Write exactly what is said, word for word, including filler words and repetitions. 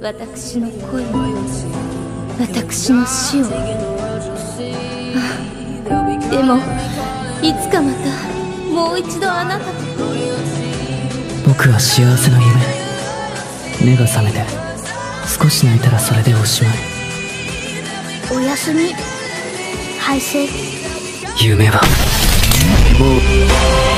私の恋を、私の死を。あ、でもいつかまたもう一度あなたと。僕は幸せの夢。目が覚めて少し泣いたらそれでおしまい。おやすみ、ハイセイ。夢はもう